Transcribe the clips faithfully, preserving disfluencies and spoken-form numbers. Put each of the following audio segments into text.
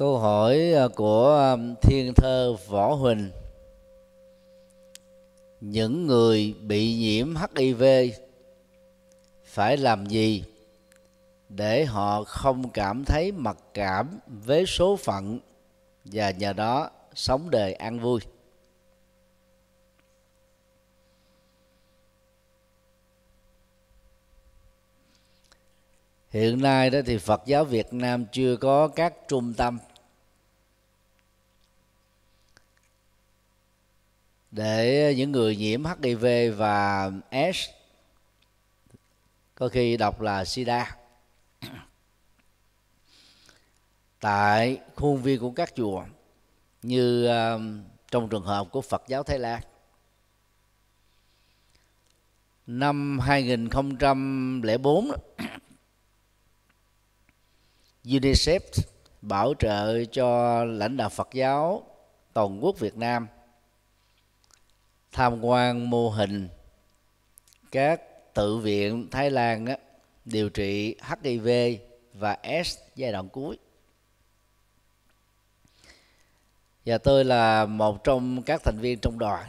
Câu hỏi của Thiên Thơ Võ Huỳnh: những người bị nhiễm H I V phải làm gì để họ không cảm thấy mặc cảm với số phận và nhờ đó sống đời an vui? Hiện nay đó thì Phật giáo Việt Nam chưa có các trung tâm để những người nhiễm H I V và S, có khi đọc là SIDA, tại khuôn viên của các chùa, như trong trường hợp của Phật giáo Thái Lan. Năm hai nghìn không trăm lẻ bốn, UNICEF bảo trợ cho lãnh đạo Phật giáo toàn quốc Việt Nam tham quan mô hình các tự viện Thái Lan á, điều trị H I V và S giai đoạn cuối. Và tôi là một trong các thành viên trong đoàn.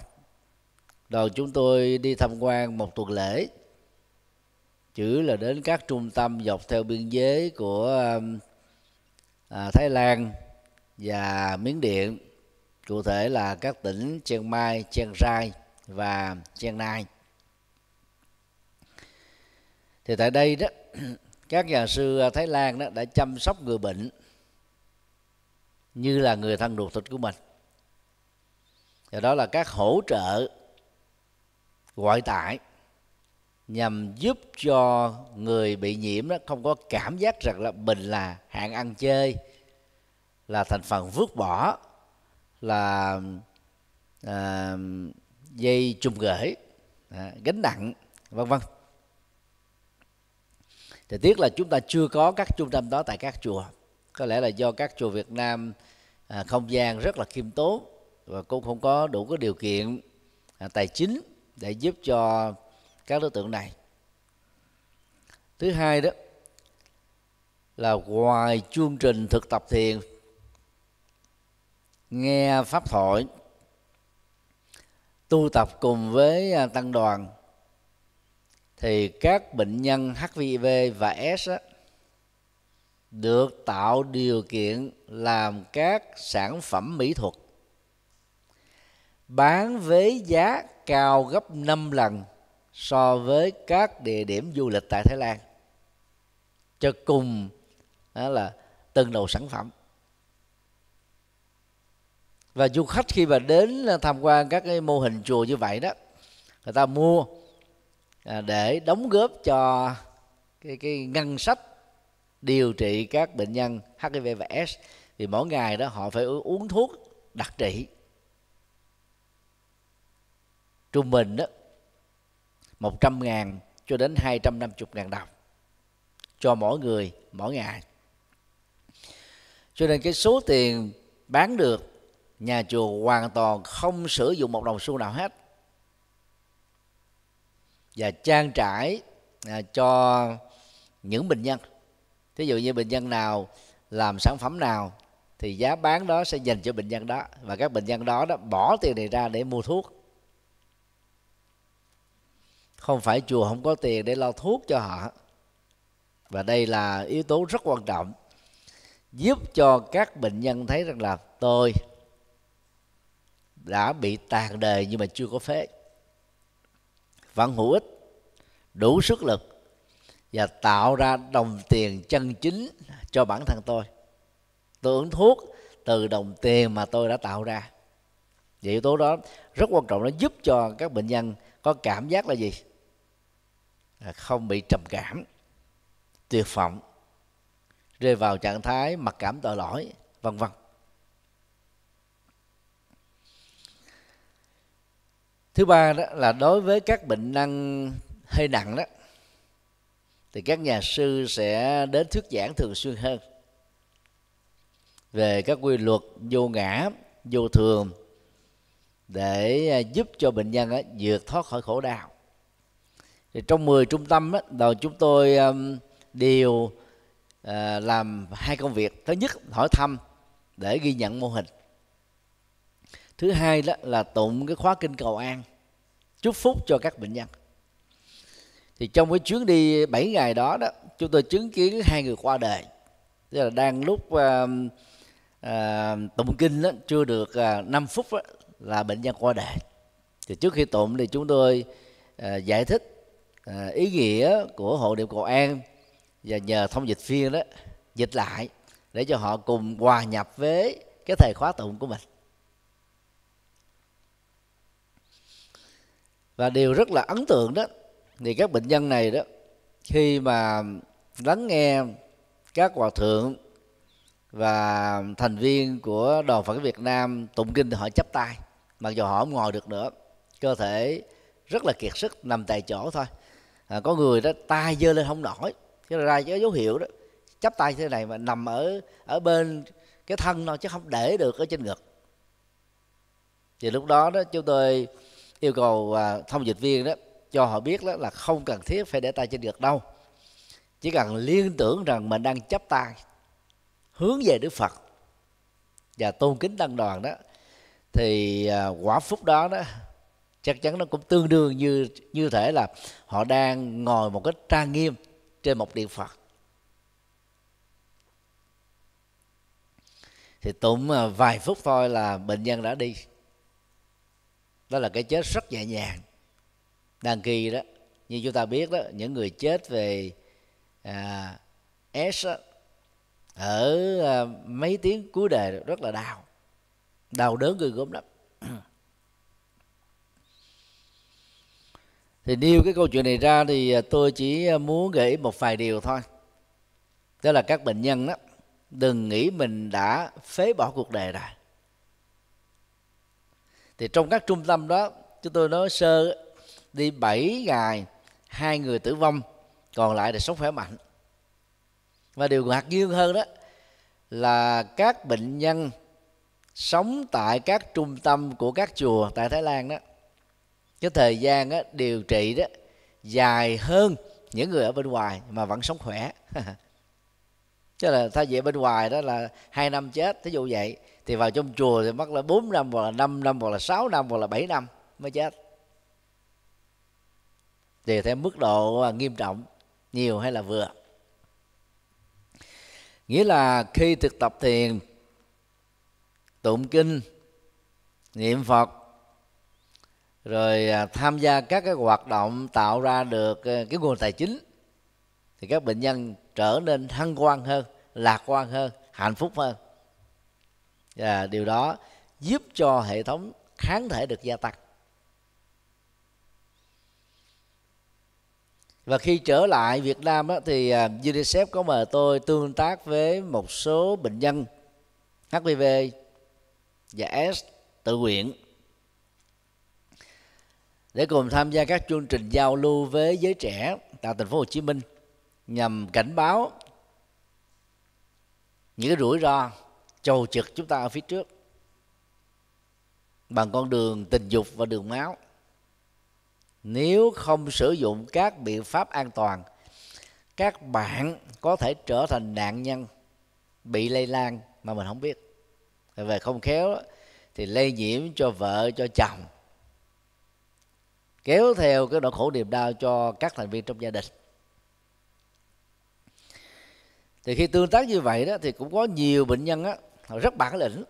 Đoàn chúng tôi đi tham quan một tuần lễ, chứ là đến các trung tâm dọc theo biên giới của à, Thái Lan và Miến Điện, cụ thể là các tỉnh Chiang Mai, Chiang Rai và Chiang Rai. Thì tại đây đó, các nhà sư Thái Lan đó đã chăm sóc người bệnh như là người thân ruột thịt của mình. Và đó là các hỗ trợ ngoại tại nhằm giúp cho người bị nhiễm đó không có cảm giác rằng là mình là hạng ăn chơi, là thành phần vứt bỏ, là à, dây chùm gửi, à, gánh nặng, vân vân. Thì tiếc là chúng ta chưa có các trung tâm đó tại các chùa. Có lẽ là do các chùa Việt Nam à, không gian rất là khiêm tốn và cũng không có đủ cái điều kiện à, tài chính để giúp cho các đối tượng này. Thứ hai đó là ngoài chương trình thực tập thiền, nghe pháp thoại, tu tập cùng với tăng đoàn, thì các bệnh nhân H I V và S á, được tạo điều kiện làm các sản phẩm mỹ thuật bán với giá cao gấp năm lần so với các địa điểm du lịch tại Thái Lan cho cùng đó là từng đầu sản phẩm. Và du khách khi mà đến tham quan các cái mô hình chùa như vậy đó, người ta mua để đóng góp cho cái, cái ngân sách điều trị các bệnh nhân H I V và S, vì mỗi ngày đó họ phải uống thuốc đặc trị. Trung bình đó một trăm ngàn cho đến hai trăm năm mươi ngàn đồng cho mỗi người mỗi ngày. Cho nên cái số tiền bán được, nhà chùa hoàn toàn không sử dụng một đồng xu nào hết, và trang trải à, cho những bệnh nhân. Thí dụ như bệnh nhân nào làm sản phẩm nào thì giá bán đó sẽ dành cho bệnh nhân đó, và các bệnh nhân đó, đó bỏ tiền này ra để mua thuốc. Không phải chùa không có tiền để lo thuốc cho họ. Và đây là yếu tố rất quan trọng giúp cho các bệnh nhân thấy rằng là tôi đã bị tàn đời nhưng mà chưa có phế, vẫn hữu ích, đủ sức lực và tạo ra đồng tiền chân chính cho bản thân tôi. Tôi uống thuốc từ đồng tiền mà tôi đã tạo ra. Vậy yếu tố đó rất quan trọng, nó giúp cho các bệnh nhân có cảm giác là gì? Là không bị trầm cảm, tuyệt vọng, rơi vào trạng thái mặc cảm tội lỗi, vân vân. Thứ ba đó là đối với các bệnh nhân hơi nặng đó, thì các nhà sư sẽ đến thuyết giảng thường xuyên hơn về các quy luật vô ngã, vô thường, để giúp cho bệnh nhân á, vượt thoát khỏi khổ đau. Thì trong mười trung tâm á, đầu chúng tôi um, đều uh, làm hai công việc. Thứ nhất, hỏi thăm để ghi nhận mô hình. Thứ hai đó là tụng cái khóa kinh cầu an, chúc phúc cho các bệnh nhân. Thì trong cái chuyến đi bảy ngày đó đó, chúng tôi chứng kiến hai người qua đời. Tức là đang lúc uh, uh, tụng kinh đó, chưa được uh, năm phút đó, là bệnh nhân qua đời. Thì trước khi tụng thì chúng tôi uh, giải thích uh, ý nghĩa của hộ niệm cầu an, và nhờ thông dịch viên đó dịch lại để cho họ cùng hòa nhập với cái thời khóa tụng của mình. Và điều rất là ấn tượng đó, thì các bệnh nhân này đó, khi mà lắng nghe các hòa thượng và thành viên của đoàn Phật Việt Nam tụng kinh thì họ chắp tay, mặc dù họ không ngồi được nữa, cơ thể rất là kiệt sức, nằm tại chỗ thôi. À, có người đó tay giơ lên không nổi, thế là ra cái dấu hiệu đó, chắp tay thế này mà nằm ở ở bên cái thân nó chứ không để được ở trên ngực. Thì lúc đó đó chúng tôi yêu cầu thông dịch viên đó cho họ biết đó là không cần thiết phải để tay trên ngực đâu, chỉ cần liên tưởng rằng mình đang chắp tay hướng về Đức Phật và tôn kính tăng đoàn đó, thì quả phúc đó đó chắc chắn nó cũng tương đương như như thể là họ đang ngồi một cách trang nghiêm trên một điện Phật. Thì tụng vài phút thôi là bệnh nhân đã đi. Đó là cái chết rất nhẹ nhàng. Đằng kỳ đó, như chúng ta biết đó, những người chết về à, S đó, ở à, mấy tiếng cuối đời rất là đau, đau đớn người gốm lắm. Thì nêu cái câu chuyện này ra thì tôi chỉ muốn gợi ý một vài điều thôi. Đó là các bệnh nhân đó, đừng nghĩ mình đã phế bỏ cuộc đời rồi. Thì trong các trung tâm đó, chúng tôi nói sơ đi bảy ngày, hai người tử vong, còn lại là sống khỏe mạnh. Và điều ngạc nhiên hơn đó là các bệnh nhân sống tại các trung tâm của các chùa tại Thái Lan đó, cái thời gian đó, điều trị đó dài hơn những người ở bên ngoài mà vẫn sống khỏe. Chứ là thay vì bên ngoài đó là hai năm chết, thí dụ vậy, thì vào trong chùa thì mất là bốn năm, hoặc là năm năm, hoặc là sáu năm, hoặc là bảy năm mới chết. Tùy theo mức độ nghiêm trọng, nhiều hay là vừa. Nghĩa là khi thực tập thiền, tụng kinh, niệm Phật, rồi tham gia các cái hoạt động tạo ra được cái nguồn tài chính, thì các bệnh nhân trở nên hân hoan hơn, lạc quan hơn, hạnh phúc hơn. Và điều đó giúp cho hệ thống kháng thể được gia tăng. Và khi trở lại Việt Nam đó, thì UNICEF có mời tôi tương tác với một số bệnh nhân hát i vê và AIDS tự nguyện để cùng tham gia các chương trình giao lưu với giới trẻ tại Thành phố Hồ Chí Minh, nhằm cảnh báo những cái rủi ro chầu trực chúng ta ở phía trước bằng con đường tình dục và đường máu, nếu không sử dụng các biện pháp an toàn. Các bạn có thể trở thành nạn nhân bị lây lan mà mình không biết, về không khéo thì lây nhiễm cho vợ, cho chồng, kéo theo cái nỗi khổ niềm đau cho các thành viên trong gia đình. Thì khi tương tác như vậy đó, thì cũng có nhiều bệnh nhân á, họ rất bản lĩnh,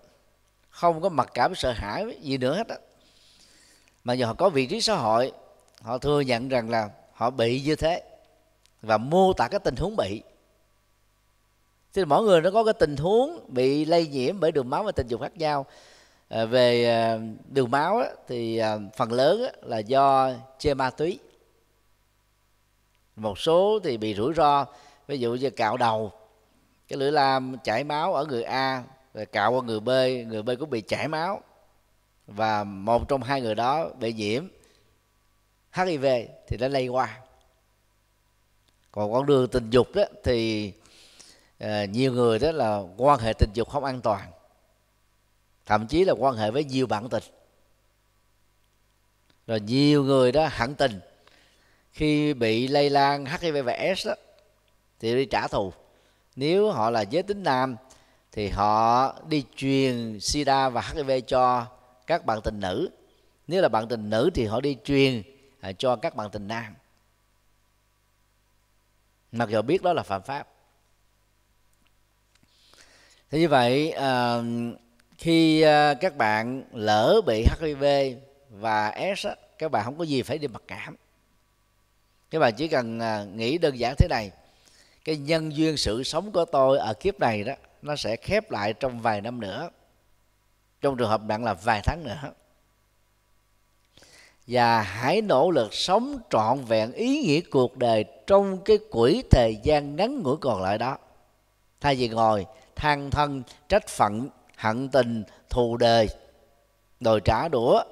không có mặc cảm sợ hãi gì nữa hết á, mà giờ họ có vị trí xã hội, họ thừa nhận rằng là họ bị như thế và mô tả cái tình huống bị. Thì mỗi người nó có cái tình huống bị lây nhiễm bởi đường máu và tình dục khác nhau. À, về à, đường máu á, thì à, phần lớn á, là do chê ma túy, một số thì bị rủi ro, ví dụ như cạo đầu, cái lưỡi lam chảy máu ở người A, rồi cạo qua người B, người B cũng bị chảy máu, và một trong hai người đó bị nhiễm hát i vê thì nó lây qua. Còn con đường tình dục đó thì à, nhiều người đó là quan hệ tình dục không an toàn, thậm chí là quan hệ với nhiều bạn tình. Rồi nhiều người đó hận tình, khi bị lây lan hát i vê và AIDS đó thì đi trả thù. Nếu họ là giới tính nam thì họ đi truyền SIDA và hát i vê cho các bạn tình nữ. Nếu là bạn tình nữ thì họ đi truyền cho các bạn tình nam, mặc dù biết đó là phạm pháp. Thế như vậy, khi các bạn lỡ bị hát i vê và S, các bạn không có gì phải đi mặc cảm. Các bạn chỉ cần nghĩ đơn giản thế này: cái nhân duyên sự sống của tôi ở kiếp này đó, nó sẽ khép lại trong vài năm nữa, trong trường hợp bạn là vài tháng nữa, và hãy nỗ lực sống trọn vẹn ý nghĩa cuộc đời trong cái quỹ thời gian ngắn ngủi còn lại đó, thay vì ngồi than thân trách phận, hận tình thù đời, đòi trả đũa,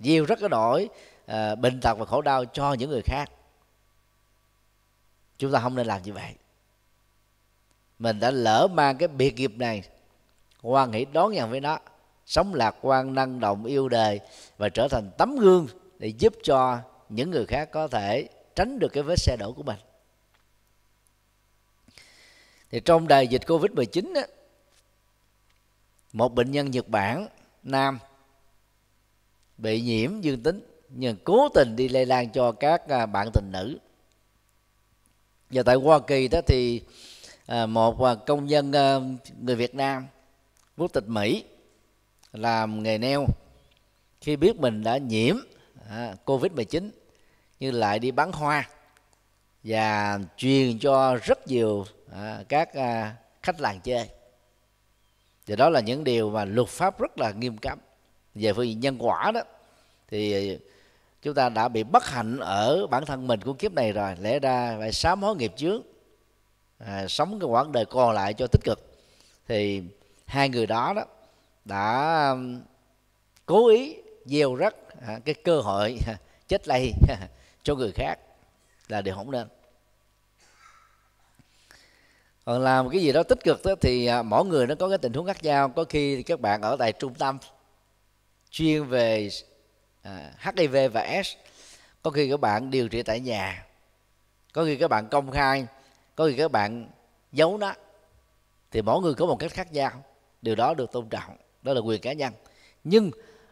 gieo rất cái nỗi à, bệnh tật và khổ đau cho những người khác. Chúng ta không nên làm như vậy. Mình đã lỡ mang cái biệt nghiệp này, hoan hỷ đón nhận với nó, sống lạc quan, năng động, yêu đời và trở thành tấm gương để giúp cho những người khác có thể tránh được cái vết xe đổ của mình. Thì trong đại dịch Covid mười chín á, một bệnh nhân Nhật Bản nam bị nhiễm dương tính nhưng cố tình đi lây lan cho các bạn tình nữ. Và tại Hoa Kỳ đó thì một công nhân người Việt Nam quốc tịch Mỹ làm nghề neo, khi biết mình đã nhiễm Covid mười chín nhưng lại đi bán hoa và truyền cho rất nhiều các khách làng chơi. Thì đó là những điều mà luật pháp rất là nghiêm cấm. Về phương diện nhân quả đó thì chúng ta đã bị bất hạnh ở bản thân mình của kiếp này rồi, lẽ ra phải sám hối nghiệp chướng, à, sống cái quãng đời còn lại cho tích cực. Thì hai người đó đó đã cố ý gieo rắc à, cái cơ hội à, chết lây à, cho người khác là điều không nên. Còn làm cái gì đó tích cực đó, thì à, mỗi người nó có cái tình huống khác nhau. Có khi các bạn ở tại trung tâm chuyên về à, hát i vê và S, có khi các bạn điều trị tại nhà, có khi các bạn công khai, có khi các bạn giấu nó. Thì mỗi người có một cách khác nhau, điều đó được tôn trọng, đó là quyền cá nhân. Nhưng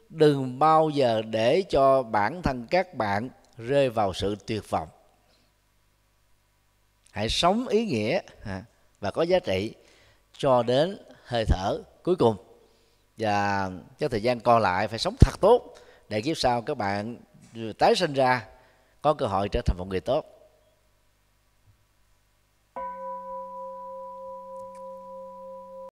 đừng bao giờ để cho bản thân các bạn rơi vào sự tuyệt vọng. Hãy sống ý nghĩa và có giá trị cho đến hơi thở cuối cùng, và cái thời gian còn lại phải sống thật tốt để kiếp sau các bạn tái sinh ra có cơ hội trở thành một người tốt.